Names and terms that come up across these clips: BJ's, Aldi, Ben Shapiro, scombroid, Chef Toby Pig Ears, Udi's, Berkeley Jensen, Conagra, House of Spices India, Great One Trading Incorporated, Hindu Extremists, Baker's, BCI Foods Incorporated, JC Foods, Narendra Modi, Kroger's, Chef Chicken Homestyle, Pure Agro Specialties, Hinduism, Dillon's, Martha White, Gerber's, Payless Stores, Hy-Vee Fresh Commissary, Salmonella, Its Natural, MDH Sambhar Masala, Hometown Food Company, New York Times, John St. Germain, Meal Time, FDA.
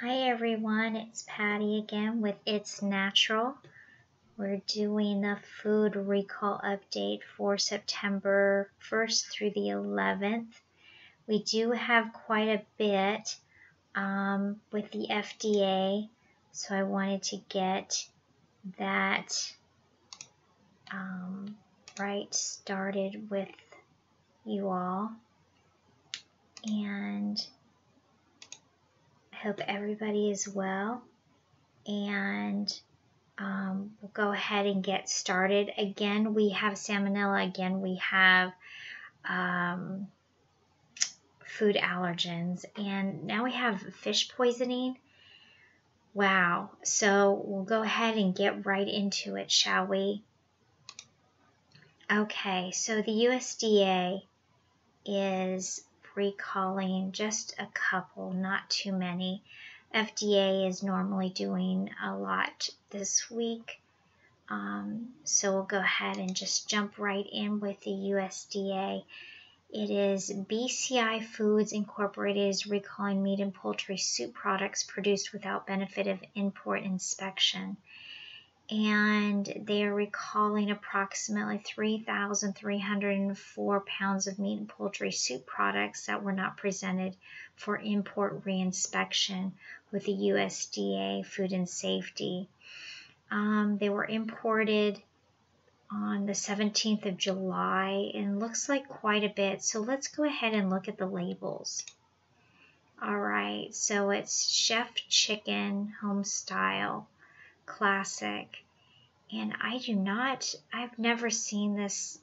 Hi everyone, it's Patty again with It's Natural. We're doing the food recall update for September 1st through the 11th. We do have quite a bit with the FDA, so I wanted to get that right started with you all. And I hope everybody is well, and we'll go ahead and get started. Again, we have salmonella. Again, we have food allergens, and now we have fish poisoning. Wow. So we'll go ahead and get right into it, shall we? Okay, so the USDA is recalling just a couple, not too many. FDA is normally doing a lot this week, so we'll go ahead and just jump right in with the USDA. It is BCI Foods Incorporated is recalling meat and poultry soup products produced without benefit of import inspection, and they are recalling approximately 3,304 pounds of meat and poultry soup products that were not presented for import reinspection with the USDA Food and Safety. They were imported on the 17th of July and looks like quite a bit. So let's go ahead and look at the labels. All right, so it's Chef Chicken Homestyle Classic, and I've never seen this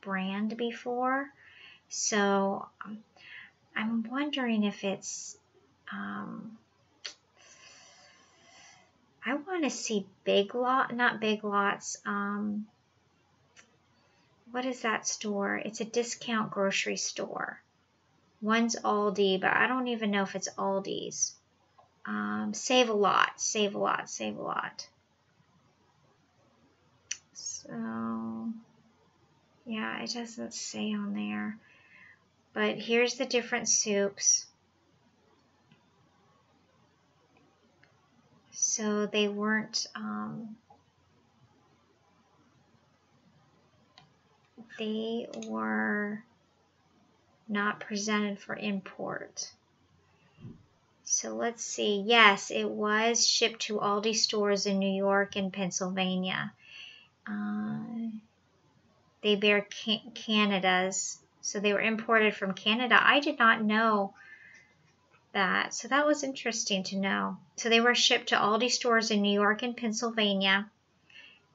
brand before, so I'm wondering if it's I want to see not Big Lots, what is that store? It's a discount grocery store. One's Aldi, but I don't even know if it's Aldi's. Save a Lot. So, yeah, it doesn't say on there. But here's the different soups. So they weren't, they were not presented for import. So let's see. Yes, it was shipped to Aldi stores in New York and Pennsylvania. They bear Canada's. So they were imported from Canada. I did not know that. So that was interesting to know. So they were shipped to Aldi stores in New York and Pennsylvania.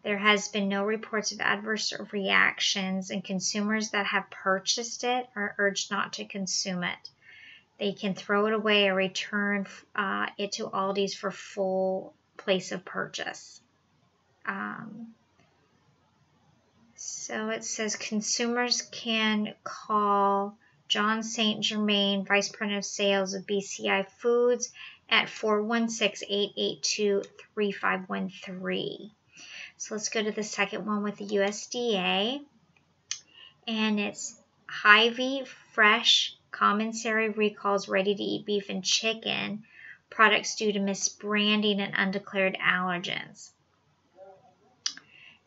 There has been no reports of adverse reactions, and consumers that have purchased it are urged not to consume it. They can throw it away or return it to Aldi's for full place of purchase. So it says consumers can call John St. Germain, Vice President of Sales of BCI Foods, at 416-882-3513. So let's go to the second one with the USDA. And it's Hy-Vee Fresh Commissary recalls ready-to-eat beef and chicken products due to misbranding and undeclared allergens.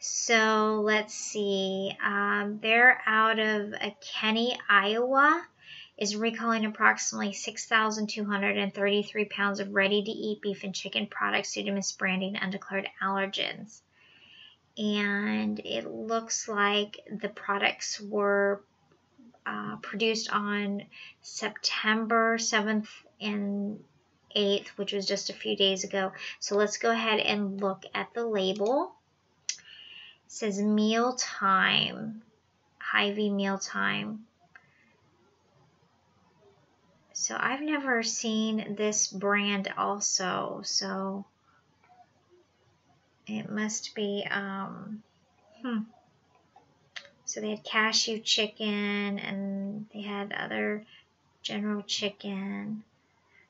So let's see. They're out of Kenny, Iowa, is recalling approximately 6,233 pounds of ready-to-eat beef and chicken products due to misbranding and undeclared allergens. And it looks like the products were produced on September 7th and 8th, which was just a few days ago. So let's go ahead and look at the label. It says Meal Time, Hy-Vee Meal Time. So I've never seen this brand also, so it must be, So they had cashew chicken, and they had other general chicken.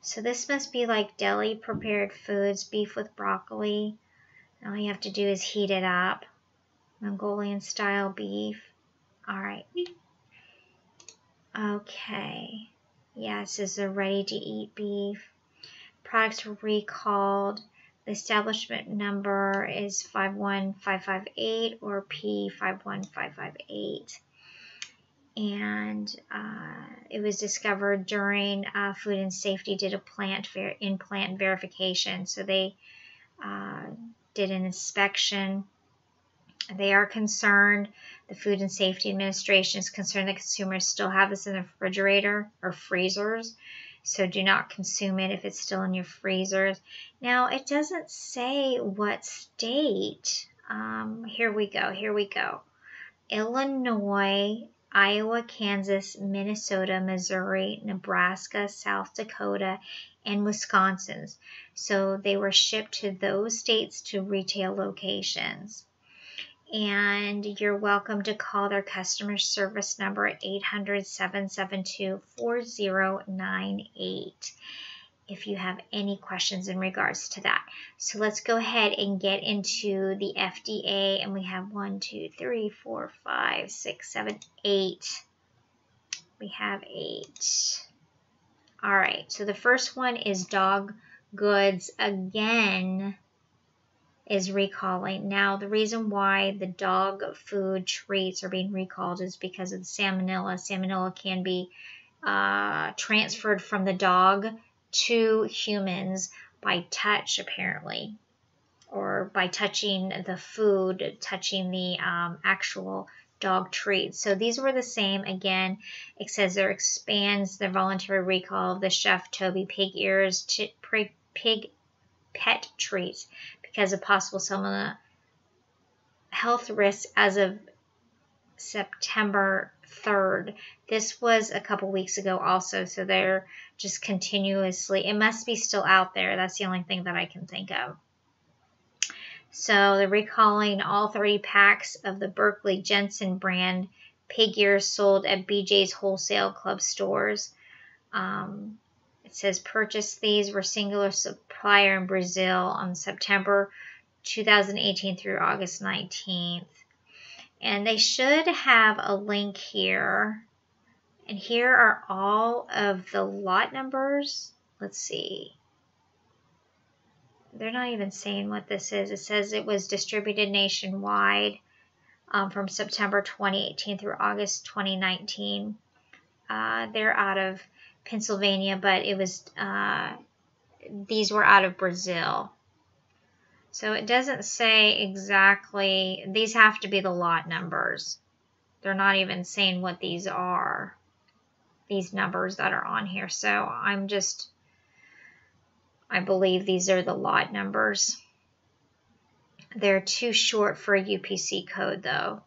So this must be like deli prepared foods, beef with broccoli. And all you have to do is heat it up. Mongolian style beef. All right. Okay. Yes, this is a ready to eat beef. products were recalled. The establishment number is 51558 or P51558. And it was discovered during Food and Safety did a in-plant verification. So they did an inspection. They are concerned. The Food and Safety Administration is concerned that consumers still have this in the refrigerator or freezers. So do not consume it if it's still in your freezers. Now, it doesn't say what state. Here we go. Illinois, Iowa, Kansas, Minnesota, Missouri, Nebraska, South Dakota, and Wisconsin. So they were shipped to those states to retail locations. And you're welcome to call their customer service number at 800-772-4098 if you have any questions in regards to that. So let's go ahead and get into the FDA, and we have 8. We have 8. All right, so the first one is dog goods again. Is recalling. Now, the reason why the dog food treats are being recalled is because of the salmonella. Salmonella can be transferred from the dog to humans by touch, apparently, or by touching the food, touching the actual dog treats. So these were the same. Again, it says there expands the voluntary recall of the Chef Toby Pig Ears pig pet treats because of possible salmonella health risks as of September 3rd. This was a couple weeks ago also, so they're just continuously, it must be still out there. That's the only thing that I can think of. So they're recalling all 30 packs of the Berkeley Jensen brand pig ears sold at BJ's Wholesale Club stores. It says purchase these were singular supplier in Brazil on September 2018 through August 19th. And they should have a link here. And here are all of the lot numbers. Let's see. They're not even saying what this is. It says it was distributed nationwide from September 2018 through August 2019. They're out of Pennsylvania, but it was these were out of Brazil. So it doesn't say exactly. These have to be the lot numbers. They're not even saying what these are, these numbers that are on here. So I believe these are the lot numbers. They're too short for a UPC code though.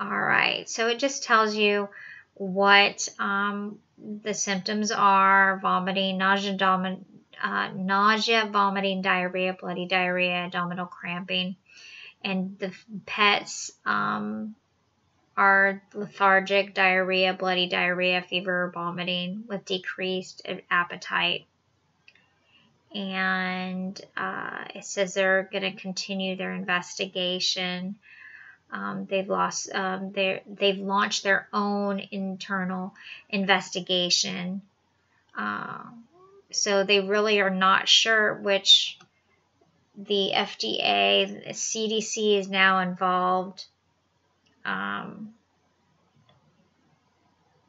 All right, so it just tells you what the symptoms are: vomiting, nausea, vomiting, diarrhea, bloody diarrhea, abdominal cramping. And the pets are lethargic, diarrhea, bloody diarrhea, fever, vomiting with decreased appetite. And it says they're going to continue their investigation. They've launched their own internal investigation. So they really are not sure, which the FDA, the CDC is now involved.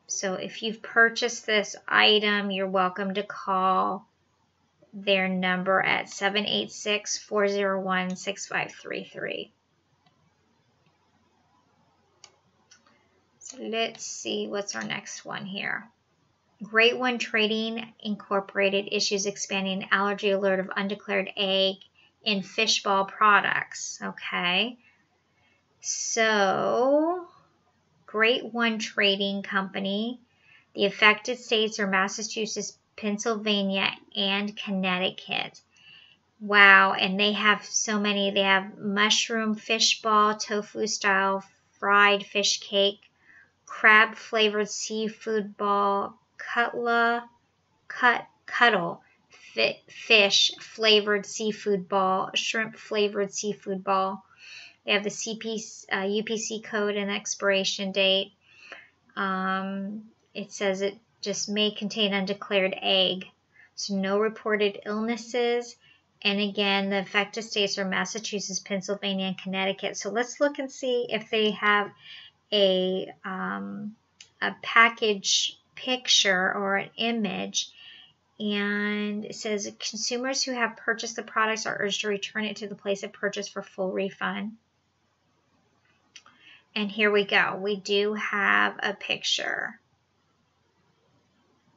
So if you've purchased this item, you're welcome to call their number at 786-401-6533. Let's see what's our next one here. Great One Trading Incorporated issues expanding allergy alert of undeclared egg in fishball products. Okay. So, Great One Trading Company. The affected states are Massachusetts, Pennsylvania, and Connecticut. Wow. And they have so many. They have mushroom fishball, tofu style fried fish cake, crab-flavored seafood ball, cuttle, fish-flavored seafood ball, shrimp-flavored seafood ball. They have the UPC code and expiration date. It says it just may contain undeclared egg. so no reported illnesses. And again, the affected states are Massachusetts, Pennsylvania, and Connecticut. So let's look and see if they have a package picture or an image. And it says consumers who have purchased the products are urged to return it to the place of purchase for full refund. And here we go. We do have a picture.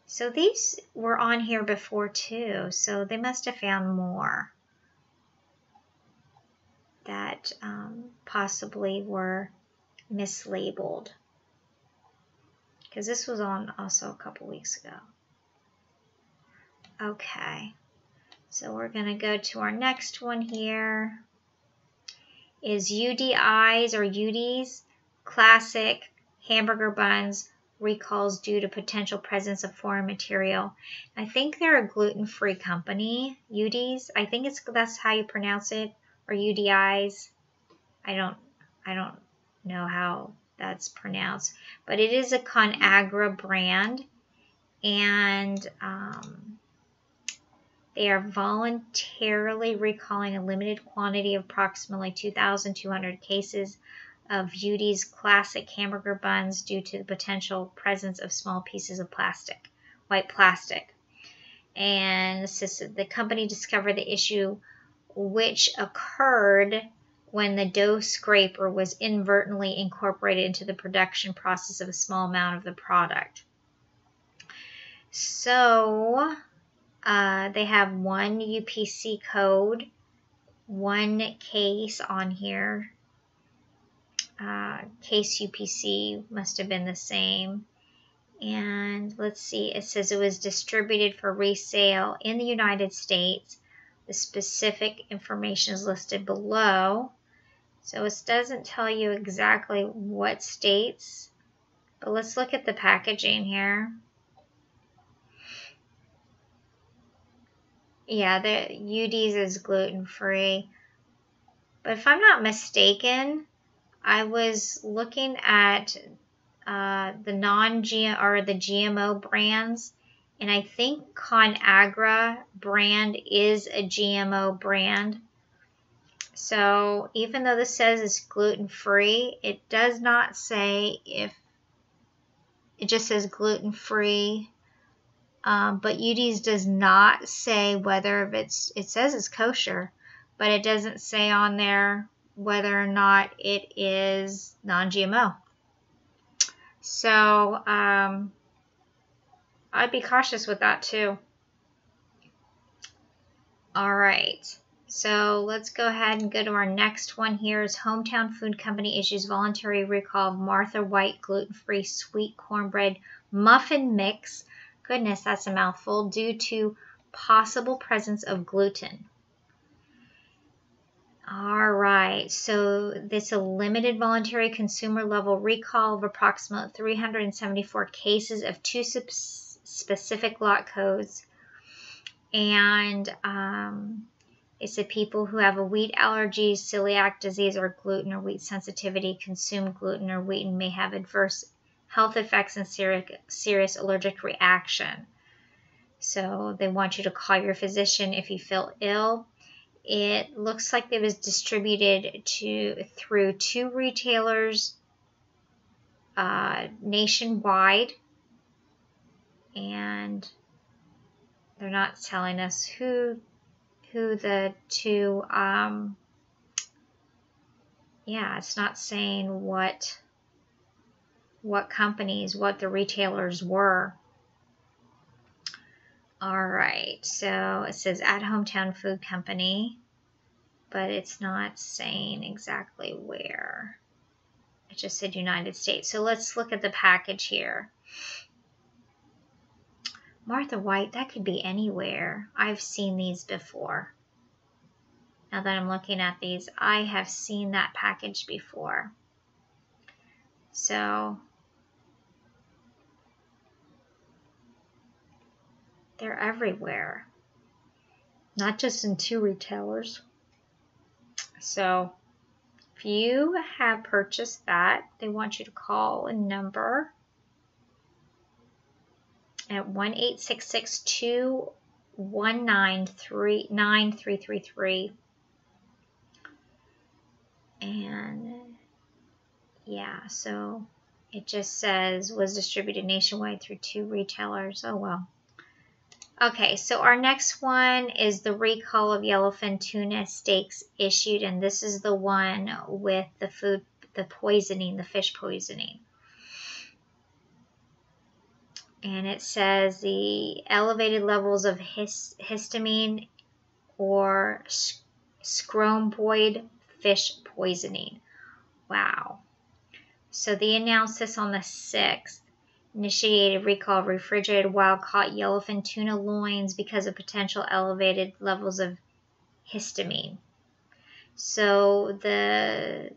So these were on here before too, so they must have found more that possibly were mislabeled, because this was on also a couple weeks ago. Okay, so we're going to go to our next one here. Is Udi's or Udi's classic hamburger buns recalls due to potential presence of foreign material. I think they're a gluten-free company, Udi's. I think that's how you pronounce it, or Udi's. I don't know how that's pronounced, but it is a Conagra brand, and they are voluntarily recalling a limited quantity of approximately 2,200 cases of Udi's classic hamburger buns due to the potential presence of small pieces of plastic, white plastic. And the company discovered the issue, which occurred when the dough scraper was inadvertently incorporated into the production process of a small amount of the product. So they have one UPC code, one case on here. Case UPC must have been the same. And let's see, it says it was distributed for resale in the United States. The specific information is listed below. So it doesn't tell you exactly what states, but let's look at the packaging here. Yeah, the Udi's is gluten-free. But if I'm not mistaken, I was looking at the non-GM or the GMO brands, and I think Conagra brand is a GMO brand. So even though this says it's gluten-free, it does not say if it just says gluten-free. But Udi's does not say whether if it says it's kosher, but it doesn't say on there whether or not it is non-GMO. So I'd be cautious with that too. All right, so let's go ahead and go to our next one here. Is Hometown Food Company issues voluntary recall of Martha White gluten-free sweet cornbread muffin mix. Goodness, that's a mouthful. Due to possible presence of gluten. Alright, so this is a limited voluntary consumer level recall of approximately 374 cases of two specific lot codes. And it's the people who have a wheat allergy, celiac disease, or gluten or wheat sensitivity, consume gluten or wheat and may have adverse health effects and serious allergic reaction. So they want you to call your physician if you feel ill. It looks like it was distributed through two retailers nationwide, and they're not telling us who the two. Yeah, it's not saying what companies, what the retailers were. All right, so it says at Hometown Food Company, but it's not saying exactly where. It just said United States. So let's look at the package here. Martha White, that could be anywhere. I've seen these before. Now that I'm looking at these, I have seen that package before. So they're everywhere, not just in two retailers. So if you have purchased that, they want you to call a number at 1-866-2 1993 9333. And yeah, so it just says was distributed nationwide through 2 retailers. Oh well. Okay, so our next one is the recall of yellowfin tuna steaks issued, and this is the one with the food, the poisoning, the fish poisoning. And it says the elevated levels of histamine or scromboid fish poisoning. Wow. So they announced this on the 6th. Initiated recall of refrigerated wild-caught yellowfin tuna loins because of potential elevated levels of histamine. So the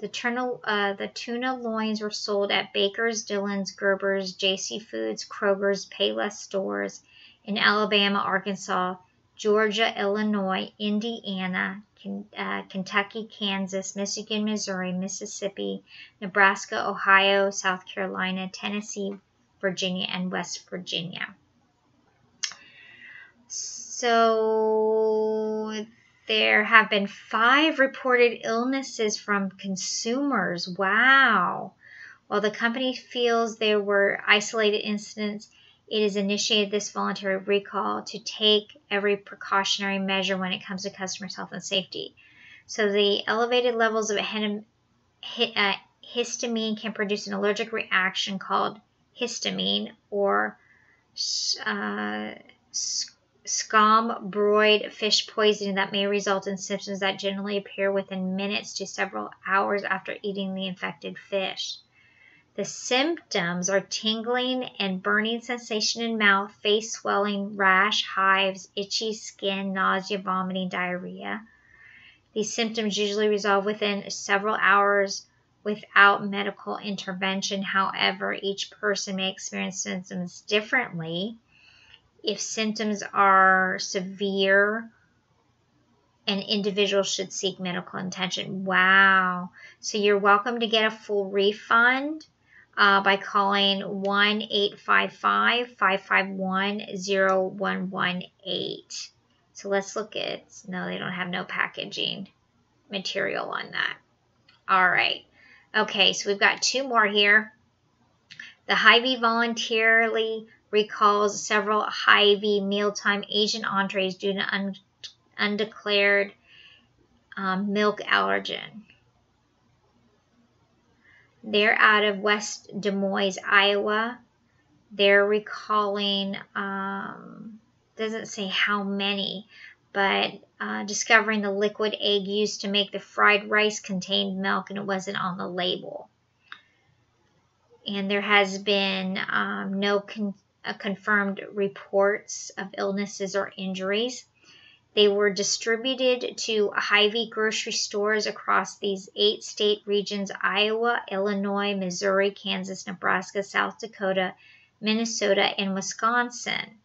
tuna loins were sold at Baker's, Dillon's, Gerber's, JC Foods, Kroger's, Payless Stores in Alabama, Arkansas, Georgia, Illinois, Indiana, Kentucky, Kansas, Michigan, Missouri, Mississippi, Nebraska, Ohio, South Carolina, Tennessee, Virginia, and West Virginia. So there have been 5 reported illnesses from consumers. Wow. While the company feels there were isolated incidents, it has initiated this voluntary recall to take every precautionary measure when it comes to customers' health and safety. So the elevated levels of histamine can produce an allergic reaction called histamine or scombroid fish poisoning that may result in symptoms that generally appear within minutes to several hours after eating the infected fish. The symptoms are tingling and burning sensation in mouth, face swelling, rash, hives, itchy skin, nausea, vomiting, diarrhea. These symptoms usually resolve within several hours without medical intervention. However, each person may experience symptoms differently. If symptoms are severe, an individual should seek medical attention. Wow. So you're welcome to get a full refund by calling 1-855-551-0118. So let's look at, no, they don't have no packaging material on that. All right. Okay, so we've got 2 more here. The Hy-Vee voluntarily recalls several Hy-Vee mealtime Asian entrees due to undeclared milk allergen. They're out of West Des Moines, Iowa. They're recalling, doesn't say how many, but discovering the liquid egg used to make the fried rice contained milk and it wasn't on the label. And there has been no confirmed reports of illnesses or injuries. They were distributed to Hy-Vee grocery stores across these 8 state regions: Iowa, Illinois, Missouri, Kansas, Nebraska, South Dakota, Minnesota, and Wisconsin.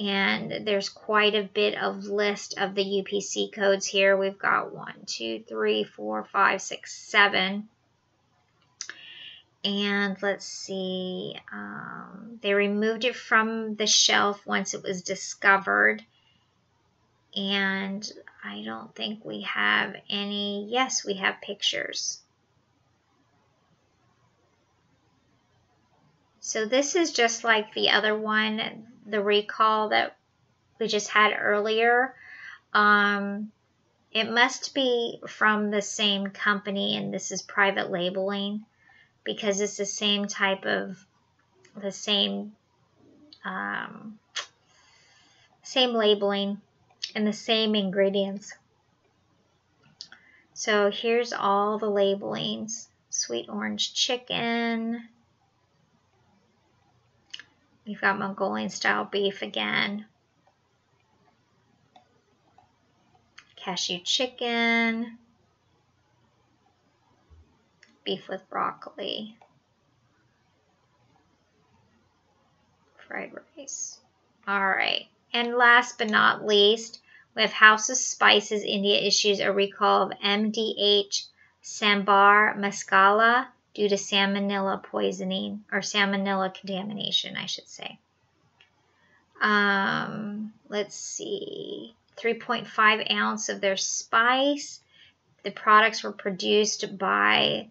And there's quite a bit of list of the UPC codes here. We've got 1, 2, 3, 4, 5, 6, 7. And let's see. They removed it from the shelf once it was discovered. And I don't think we have any. Yes, we have pictures. So this is just like the other one, the recall that we just had earlier. It must be from the same company, and this is private labeling because it's the same type of, the same same labeling and the same ingredients. So here's all the labelings: sweet orange chicken. We've got Mongolian style beef again, cashew chicken, beef with broccoli, fried rice. All right. And last but not least, we have House of Spices India issues a recall of MDH Sambhar Masala due to salmonella poisoning, or salmonella contamination, I should say. Let's see, 3.5 ounce of their spice. The products were produced by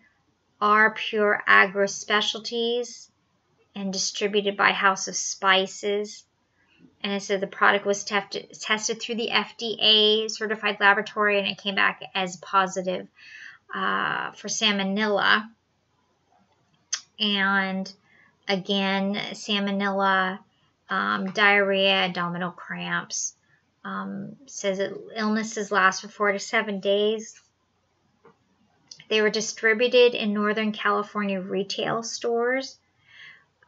Pure Agro Specialties and distributed by House of Spices. And it said the product was tested through the FDA certified laboratory, and it came back as positive for Salmonella. And again, Salmonella, diarrhea, abdominal cramps. Says that illnesses last for 4 to 7 days. They were distributed in Northern California retail stores.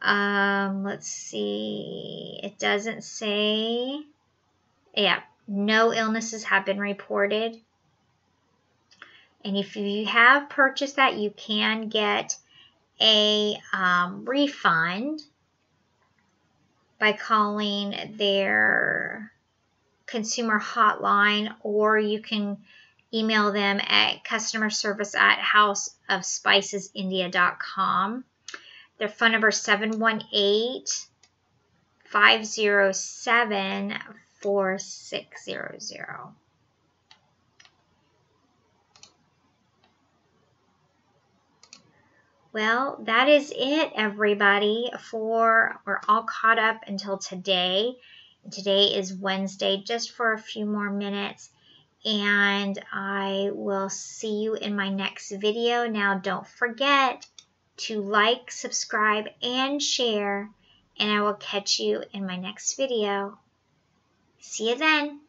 Let's see, it doesn't say. Yeah, no illnesses have been reported. And if you have purchased that, you can get a refund by calling their consumer hotline, or you can email them at customerservice@houseofspicesindia.com. Their phone number is 718-507-4600. Well, that is it, everybody, for we're all caught up until today. Today is Wednesday, just for a few more minutes, and I will see you in my next video. Now, don't forget to like, subscribe, and share, and I will catch you in my next video. See you then.